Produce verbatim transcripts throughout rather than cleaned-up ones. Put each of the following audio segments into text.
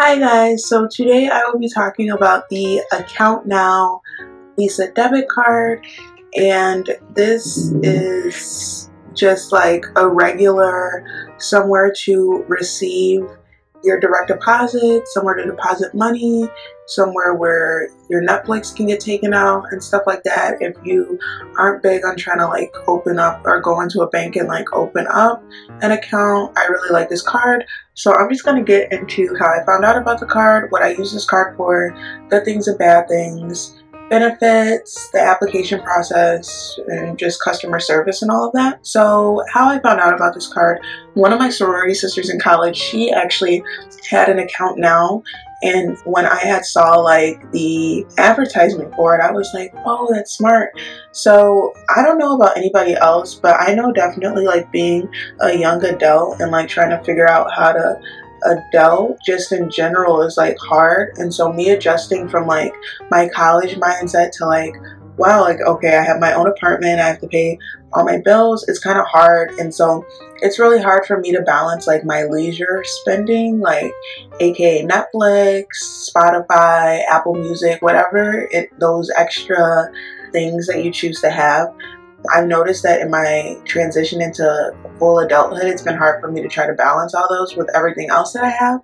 Hi guys, so today I will be talking about the Account Now Visa debit card, and this is just like a regular somewhere to receive your direct deposit, somewhere to deposit money, somewhere where your Netflix can get taken out and stuff like that. If you aren't big on trying to like open up or go into a bank and like open up an account, I really like this card. So I'm just gonna get into how I found out about the card, what I use this card for, good things and bad things, benefits, the application process, and just customer service and all of that. So how I found out about this card, one of my sorority sisters in college, she actually had an Account Now, and when I had saw like the advertisement for it, I was like, oh, that's smart. So I don't know about anybody else, but I know definitely like being a young adult and like trying to figure out how to adult just in general is like hard. And so me adjusting from like my college mindset to like, wow, like, okay, I have my own apartment, I have to pay all my bills, it's kind of hard. And so it's really hard for me to balance like my leisure spending, like aka Netflix, Spotify, Apple Music, whatever it, those extra things that you choose to have. I've noticed that in my transition into full adulthood, it's been hard for me to try to balance all those with everything else that I have.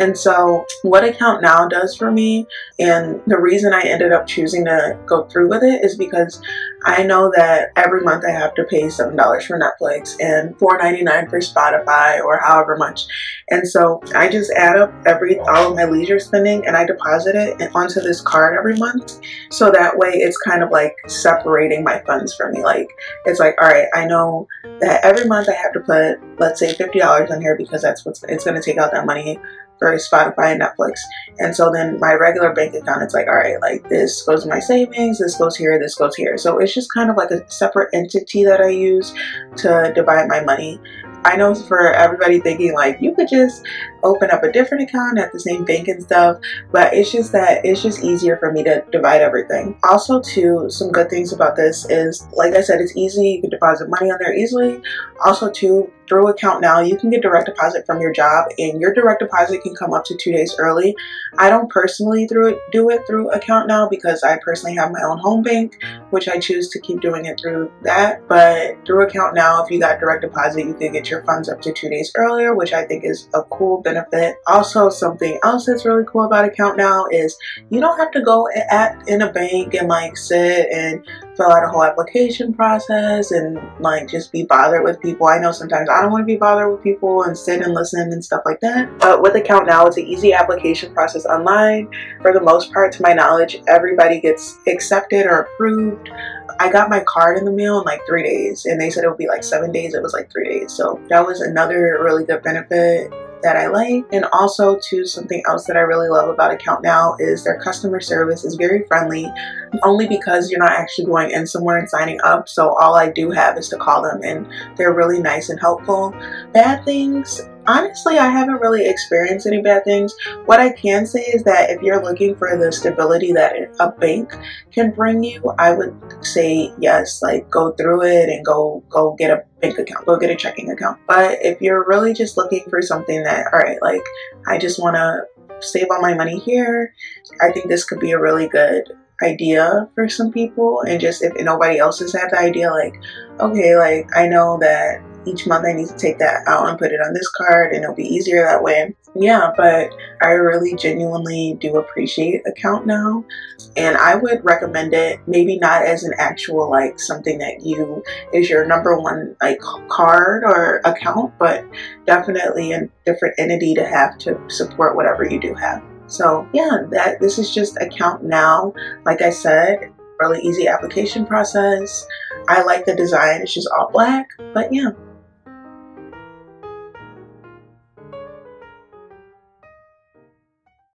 And so what Account Now does for me, and the reason I ended up choosing to go through with it, is because I know that every month I have to pay seven dollars for Netflix and four ninety-nine for Spotify or however much. And so I just add up every all of my leisure spending and I deposit it onto this card every month. So that way it's kind of like separating my funds from me. Like, it's like, all right, I know that every month I have to put, let's say, fifty dollars on here because that's what's it's going to take out that money for Spotify and Netflix. And so then my regular bank account, it's like, all right, like this goes to my savings, this goes here, this goes here. So it's just kind of like a separate entity that I use to divide my money. I know for everybody thinking like you could just open up a different account at the same bank and stuff, but it's just that it's just easier for me to divide everything. Also too, some good things about this is, like I said, it's easy. You can deposit money on there easily. Also too, through Account Now, you can get direct deposit from your job, and your direct deposit can come up to two days early. I don't personally through it, do it through Account Now because I personally have my own home bank, which I choose to keep doing it through that. But through Account Now, if you got direct deposit, you can get your funds up to two days earlier, which I think is a cool benefit. Also, something else that's really cool about Account Now is you don't have to go at in a bank and like sit and fill out a whole application process and like just be bothered with people. I know sometimes I don't want to be bothered with people and sit and listen and stuff like that. But with Account Now, it's an easy application process online. For the most part, to my knowledge, everybody gets accepted or approved. I got my card in the mail in like three days and they said it would be like seven days. It was like three days. So that was another really good benefit that I like. And also too, something else that I really love about Account Now is their customer service is very friendly, only because you're not actually going in somewhere and signing up. So all I do have is to call them and they're really nice and helpful. Bad things, honestly, I haven't really experienced any bad things. What I can say is that if you're looking for the stability that a bank can bring you, I would say yes, like go through it and go go get a bank account, go get a checking account. But if you're really just looking for something that, all right, like I just want to save all my money here, I think this could be a really good idea for some people. And just if nobody else has had the idea, like, okay, like I know that each month I need to take that out and put it on this card and it'll be easier that way. Yeah, but I really genuinely do appreciate Account Now, and I would recommend it. Maybe not as an actual like something that you is your number one like card or account, but definitely a different entity to have to support whatever you do have. So yeah, that this is just Account Now. Like I said, really easy application process. I like the design, it's just all black, but yeah.